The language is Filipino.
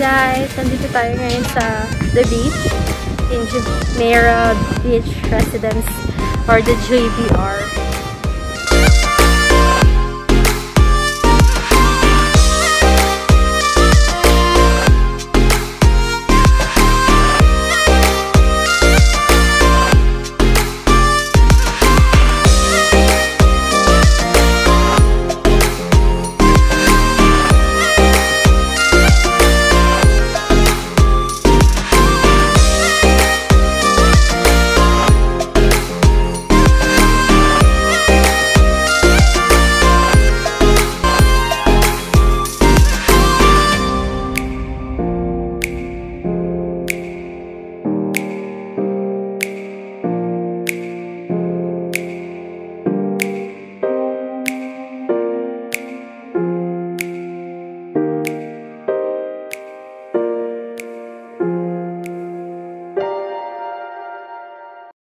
guys! Nandito tayo ngayon sa The Beach in Jumeirah Beach Residences or the JBR.